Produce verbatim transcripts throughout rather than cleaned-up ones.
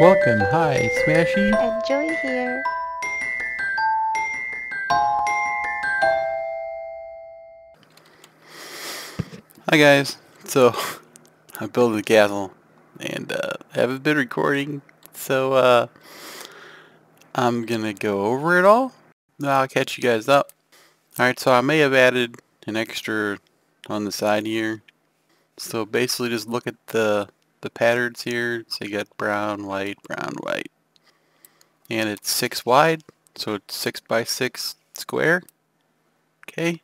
Welcome, hi, Smashy. Enjoy here. Hi guys, so I built a castle and uh, I haven't been recording, so uh, I'm gonna go over it all. I'll catch you guys up. Alright, so I may have added an extra on the side here. So basically just look at the the patterns here. So you got brown, white, brown, white. And it's six wide, so it's six by six square. Okay.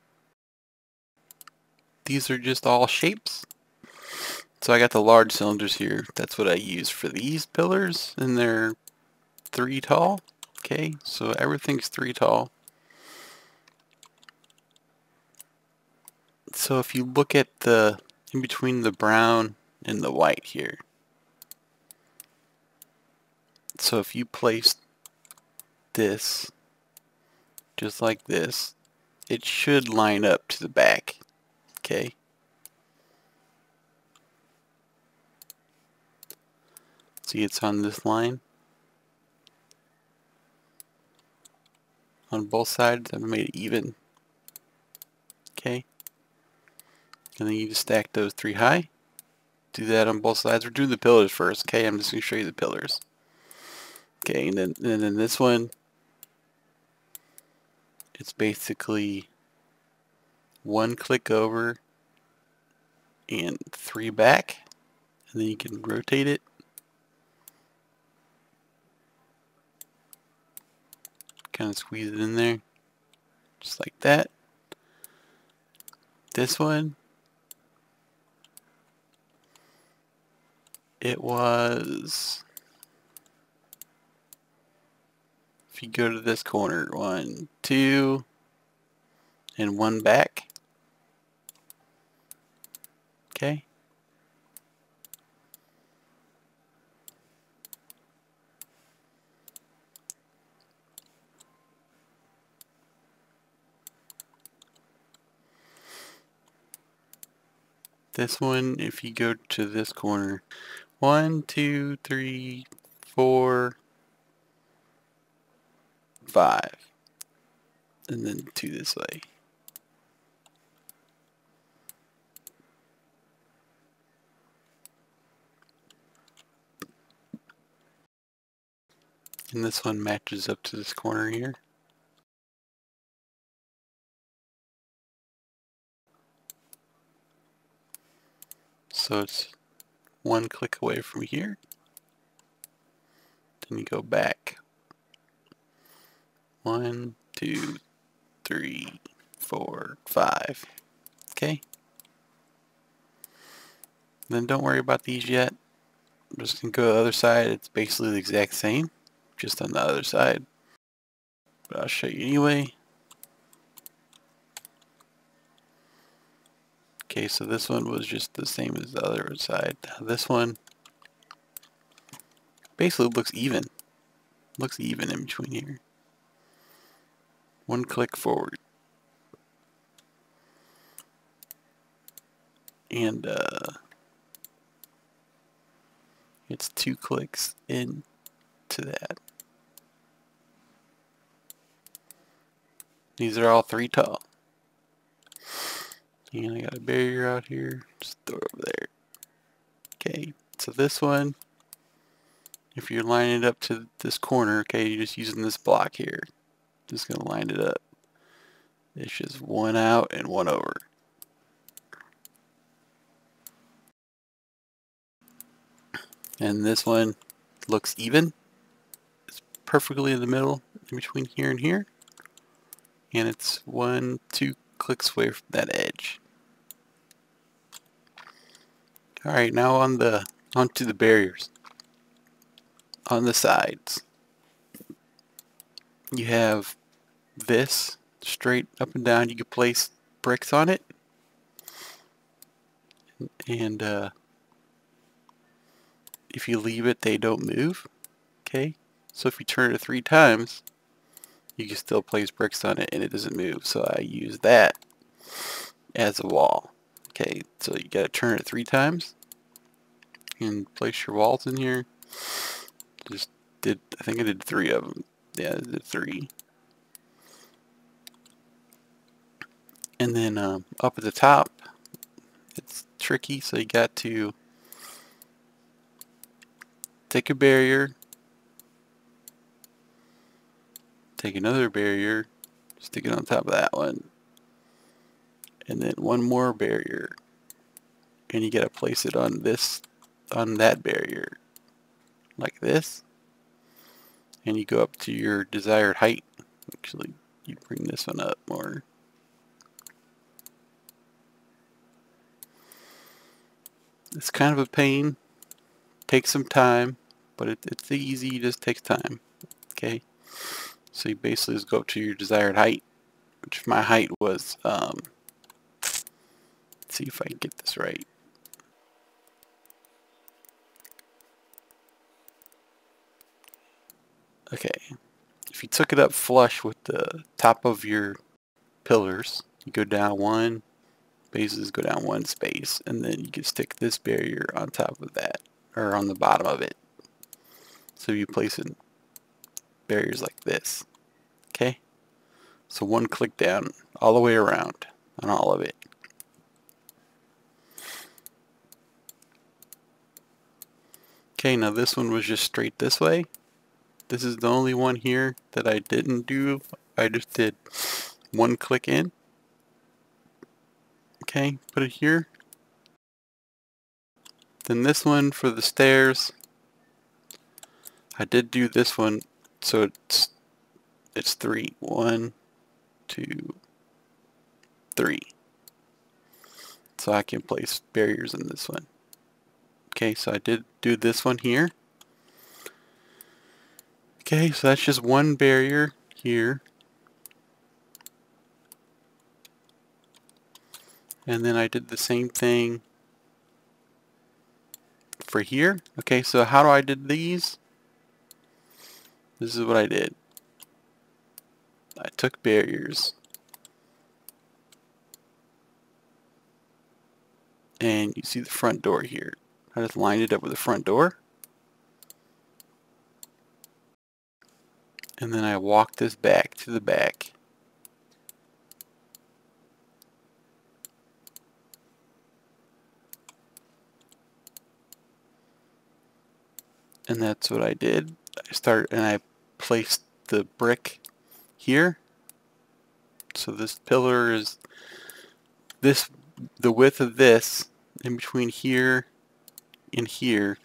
These are just all shapes. So I got the large cylinders here. That's what I use for these pillars, and they're three tall. Okay, so everything's three tall. So if you look at the in between the brown and the white here. So if you place this just like this, it should line up to the back. Okay. See, it's on this line. On both sides, I've made it even. Okay. And then you just stack those three high. Do that on both sides. We're doing the pillars first, okay? I'm just going to show you the pillars. Okay, and then, and then this one, it's basically one click over and three back. And then you can rotate it. Kind of squeeze it in there, just like that. This one, it was, if you go to this corner, one, two, and one back. Okay. This one, if you go to this corner, one, two, three, four, five, and then two this way. And this one matches up to this corner here. So it's one click away from here. Then you go back. One, two, three, four, five. Okay. Then don't worry about these yet. I'm just going to go to the other side. It's basically the exact same, just on the other side. But I'll show you anyway. Okay, so this one was just the same as the other side. This one basically looks even. Looks even in between here. One click forward. And uh, it's two clicks in to that. These are all three tall. And I got a barrier out here, just throw it over there. Okay, so this one, if you're lining it up to this corner, okay, you're just using this block here. Just gonna line it up. It's just one out and one over. And this one looks even. It's perfectly in the middle, in between here and here. And it's one, two, clicks away from that edge. Alright, now on the onto the barriers. On the sides, you have this straight up and down. You can place bricks on it, and uh, if you leave it, they don't move. Okay, so if you turn it three times, you can still place bricks on it and it doesn't move. So I use that as a wall. Okay, so you gotta turn it three times and place your walls in here. just did, I think I did three of them. Yeah, I did three. And then um, up at the top, it's tricky, so you got to take a barrier, take another barrier, stick it on top of that one, and then one more barrier, and you gotta place it on this, on that barrier, like this, and you go up to your desired height. Actually, you bring this one up more, it's kind of a pain, takes some time, but it, it's easy, it just takes time, okay? So you basically just go up to your desired height, which my height was, um, let's see if I can get this right. Okay, if you took it up flush with the top of your pillars, you go down one, bases go down one space, and then you can stick this barrier on top of that, or on the bottom of it. So you place in barriers like this, okay? So one click down, all the way around, on all of it. Okay, now this one was just straight this way. This is the only one here that I didn't do. I just did one click in. Okay, put it here. Then this one for the stairs, I did do this one, so it's it's three. One, two, three. So I can place barriers in this one. Okay, so I did do this one here. Okay, so that's just one barrier here. And then I did the same thing for here. Okay, so how do I did these? This is what I did. I took barriers. And you see the front door here. I just lined it up with the front door. And then I walked this back to the back. And that's what I did. I start and I placed the brick here. So this pillar is this, the width of this in between here and here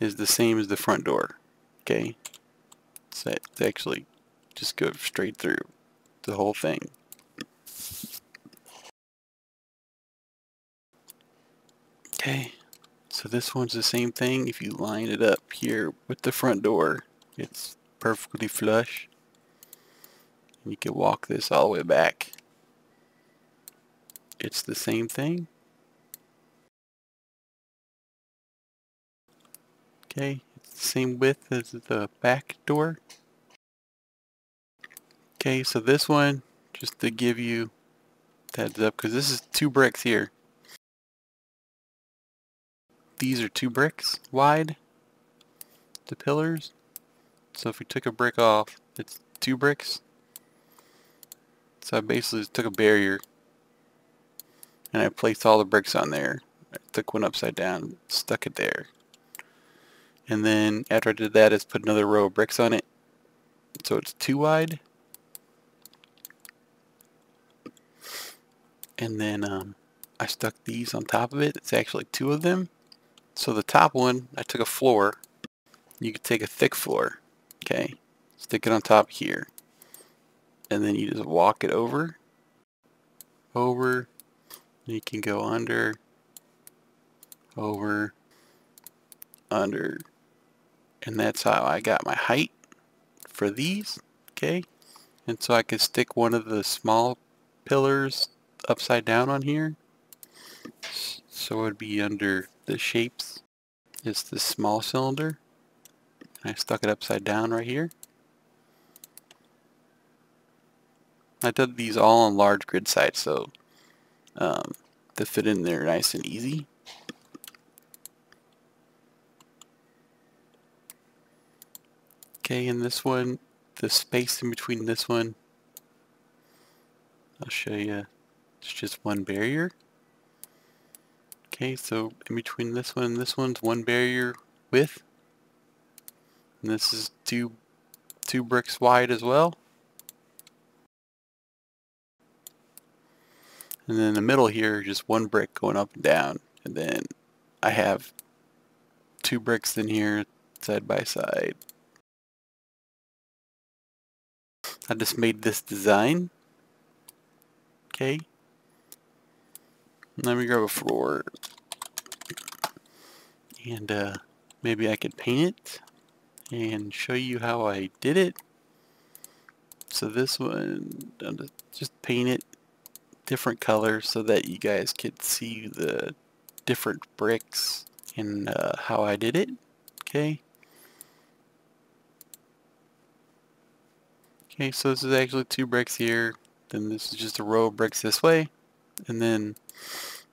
is the same as the front door. Okay, so it's actually just go straight through the whole thing. Okay. So this one's the same thing. If you line it up here with the front door, it's perfectly flush. You can walk this all the way back. It's the same thing. Okay, it's the same width as the back door. Okay, so this one, just to give you a heads up, because this is two bricks here. These are two bricks wide, the pillars. So if we took a brick off, it's two bricks. So I basically just took a barrier and I placed all the bricks on there. I took one upside down, stuck it there. And then after I did that, it's put another row of bricks on it. So it's two wide. And then um, I stuck these on top of it. It's actually two of them. So the top one, I took a floor. You could take a thick floor, okay? Stick it on top here. And then you just walk it over, over, and you can go under, over, under. And that's how I got my height for these, okay? And so I could stick one of the small pillars upside down on here. So it would be under the shapes. It's this small cylinder. And I stuck it upside down right here. I did these all on large grid sites, so um, they fit in there nice and easy. okay, and this one, the space in between this one, I'll show you, it's just one barrier. Okay, so in between this one and this one's one barrier width, and this is two two bricks wide as well. And then the middle here, just one brick going up and down, and then I have two bricks in here side by side. I just made this design. Okay. Let me grab a floor, and uh, maybe I could paint it and show you how I did it. So this one, just paint it different colors so that you guys could see the different bricks and uh, how I did it. Okay. Okay, so this is actually two bricks here. Then this is just a row of bricks this way, and then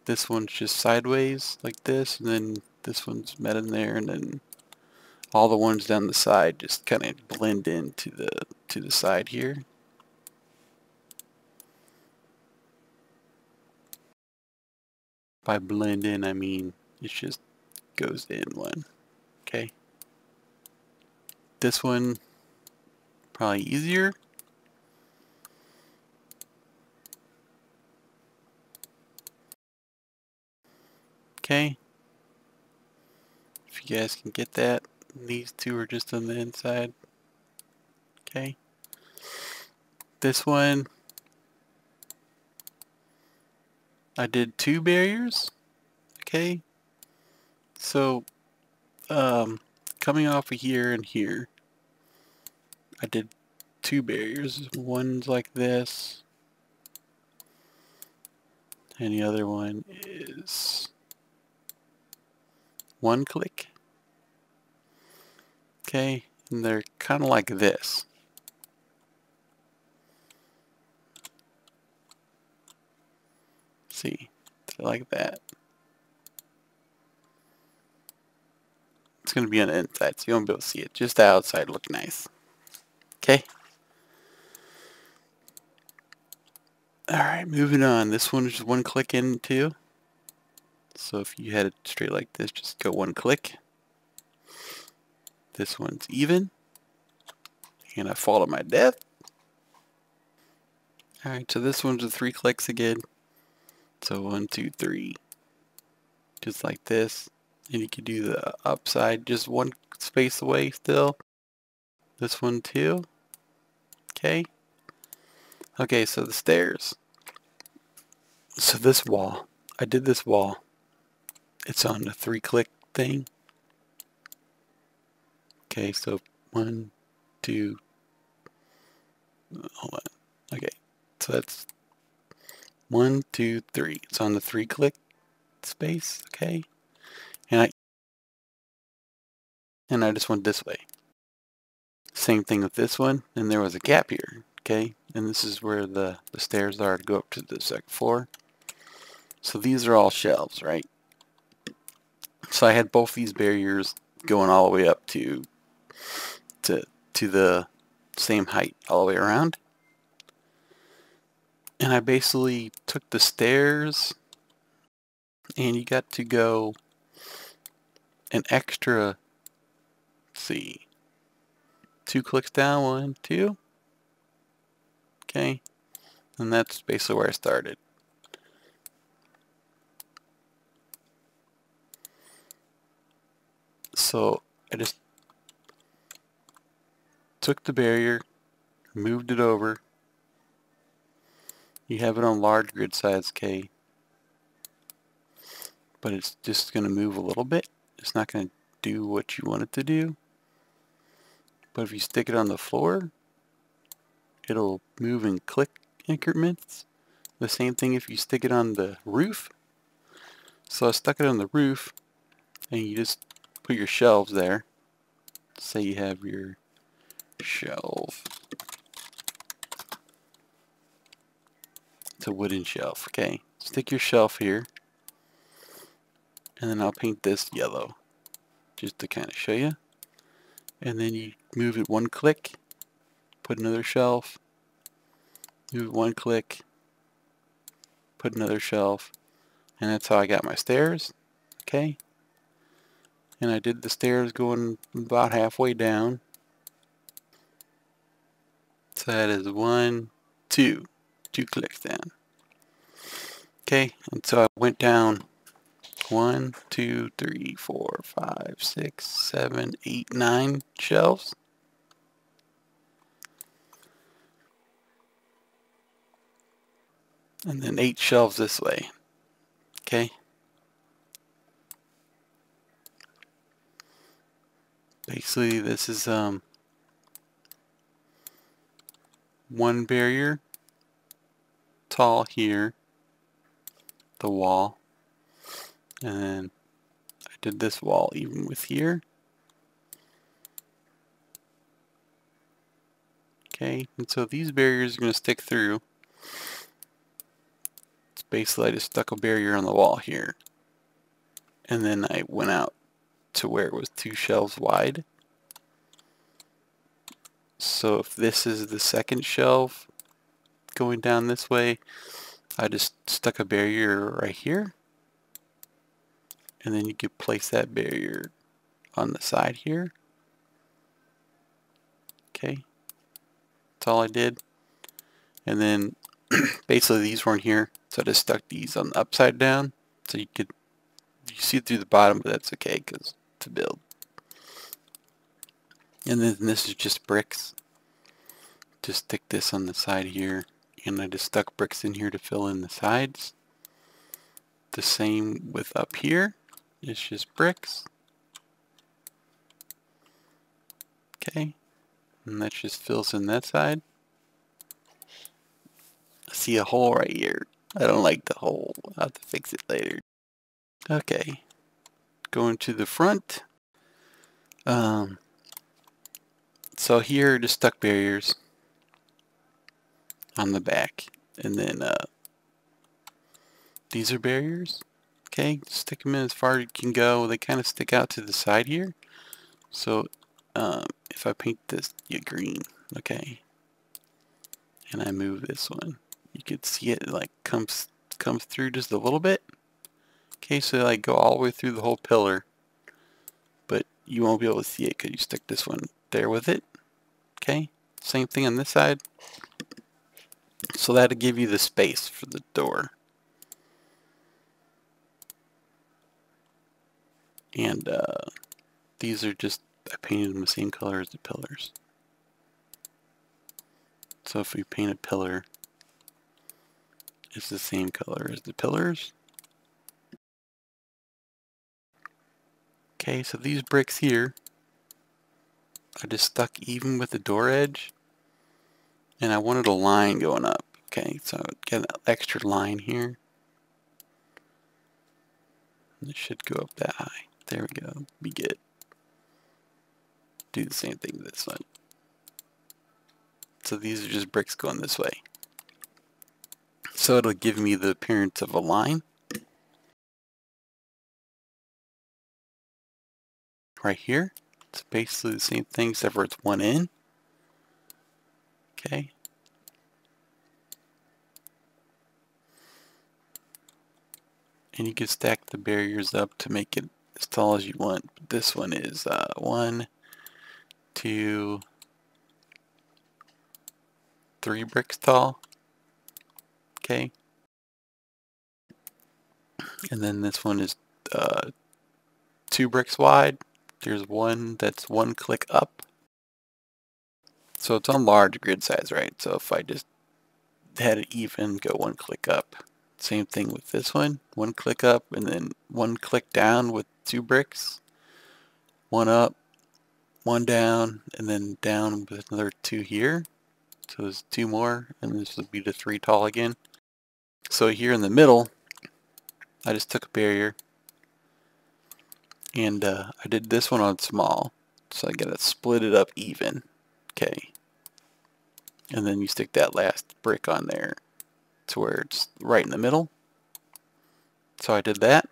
this one's just sideways like this, and then this one's met in there, and then all the ones down the side just kind of blend into the to the side here. By blend in, I mean it just goes in one. Okay. This one probably easier. Okay, if you guys can get that, these two are just on the inside. Okay, this one, I did two barriers. Okay, so um, coming off of here and here, I did two barriers. One's like this, and the other one is one click. Okay, and they're kind of like this. See, they're like that. It's going to be on the inside, so you won't be able to see it. Just the outside look nice. Okay. Alright, moving on. This one is just one click in too. So if you had it straight like this, just go one click. This one's even. And I follow my death. Alright, so this one's with three clicks again. So one, two, three. Just like this. And you could do the upside just one space away still. This one too. Okay. Okay, so the stairs. So this wall. I did this wall. It's on the three click thing. Okay, so one, two, hold on. Okay, so that's one, two, three. It's on the three click space, okay? And I and I just went this way. Same thing with this one, and there was a gap here, okay? And this is where the, the stairs are to go up to the second floor. So these are all shelves, right? So I had both these barriers going all the way up to, to, to the same height all the way around. And I basically took the stairs, and you got to go an extra, let's see, two clicks down, one, two. Okay, and that's basically where I started. So I just took the barrier, moved it over. You have it on large grid size, K, but it's just going to move a little bit. It's not going to do what you want it to do. But if you stick it on the floor, it'll move in click increments. The same thing if you stick it on the roof. So I stuck it on the roof, and you just put your shelves there. Say you have your shelf. It's a wooden shelf. Okay. Stick your shelf here. And then I'll paint this yellow. Just to kind of show you. and then you move it one click, put another shelf, move it one click, put another shelf, and that's how I got my stairs. Okay, and I did the stairs going about halfway down, so that is one, two, two clicks down. Okay, and so I went down one, two, three, four, five, six, seven, eight, nine shelves. And then eight shelves this way. Okay. Basically this is um one barrier tall here, the wall. And then I did this wall even with here. Okay, and so these barriers are going to stick through. It's basically I just stuck a barrier on the wall here. And then I went out to where it was two shelves wide. So if this is the second shelf going down this way, I just stuck a barrier right here. And then you could place that barrier on the side here. Okay, that's all I did. And then basically these weren't here, so I just stuck these on the upside down, so you could you see it through the bottom, but that's okay because to build. And then this is just bricks. Just stick this on the side here, and I just stuck bricks in here to fill in the sides. The same with up here. It's just bricks. Okay, and that just fills in that side. I see a hole right here. I don't like the hole. I'll have to fix it later. Okay, going to the front. Um, so here just stuck barriers on the back, and then uh, these are barriers. Okay, stick them in as far as you can go. They kind of stick out to the side here. So um, if I paint this green, okay, and I move this one, you can see it like comes comes through just a little bit. Okay, so they like go all the way through the whole pillar, but you won't be able to see it because you stick this one there with it. Okay, same thing on this side. So that'll give you the space for the door. And uh, these are just, I painted them the same color as the pillars. So if we paint a pillar, it's the same color as the pillars. Okay, so these bricks here, I just stuck even with the door edge. And I wanted a line going up. Okay, so I got an extra line here. And it should go up that high. There we go, be good. Do the same thing with this one. So these are just bricks going this way. So it'll give me the appearance of a line. Right here, it's basically the same thing except for it's one in. Okay. And you can stack the barriers up to make it as tall as you want. But this one is uh, one, two, three bricks tall. Okay. And then this one is uh, two bricks wide. There's one that's one click up. So it's on large grid size, right? So if I just had it even, go one click up. Same thing with this one. One click up and then one click down with two bricks. One up, one down, and then down with another two here. So there's two more, and this would be the three tall again. So here in the middle, I just took a barrier. And uh, I did this one on small. So I gotta split it up even. Okay. And then you stick that last brick on there, to where it's right in the middle. So I did that.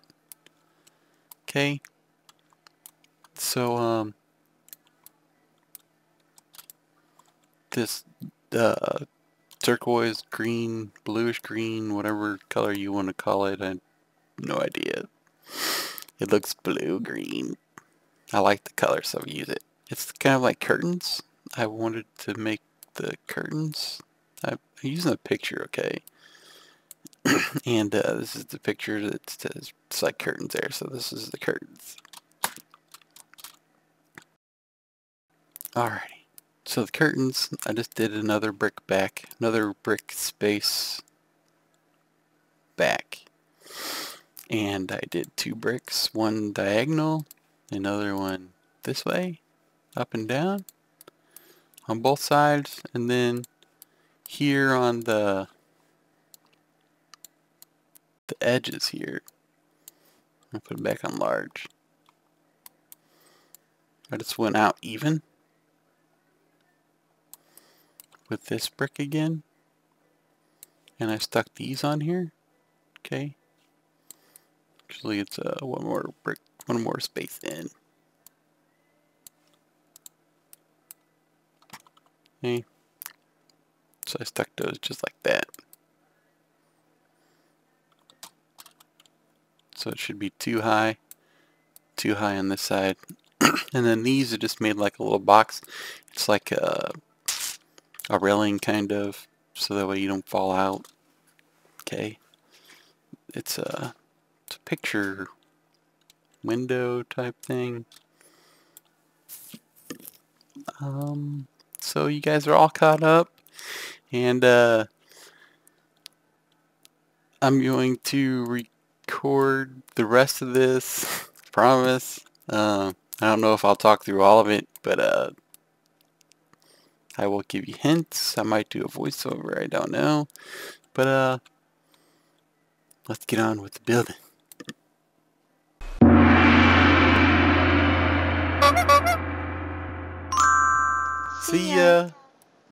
Okay. So um, this uh, turquoise green, bluish green, whatever color you want to call it. I have no idea. It looks blue green. I like the color, so I use it. It's kind of like curtains. I wanted to make the curtains. I'm using a picture, okay? and uh, this is the picture that says it's like curtains there. So this is the curtains. Alrighty. So the curtains, I just did another brick back, another brick space back. And I did two bricks, one diagonal, another one this way, up and down, on both sides, and then here on the the edges here. I put it back on large. I just went out even with this brick again, and I stuck these on here. Okay. Actually, it's uh, one more brick, one more space in. Okay. So I stuck those just like that. So it should be too high, too high on this side. And then these are just made like a little box. It's like a, a railing kind of, so that way you don't fall out. Okay. It's a, it's a picture window type thing. Um, so you guys are all caught up. And uh, I'm going to record the rest of this, promise. Uh, I don't know if I'll talk through all of it, but uh, I will give you hints. I might do a voiceover, I don't know. But uh, let's get on with the building. See ya!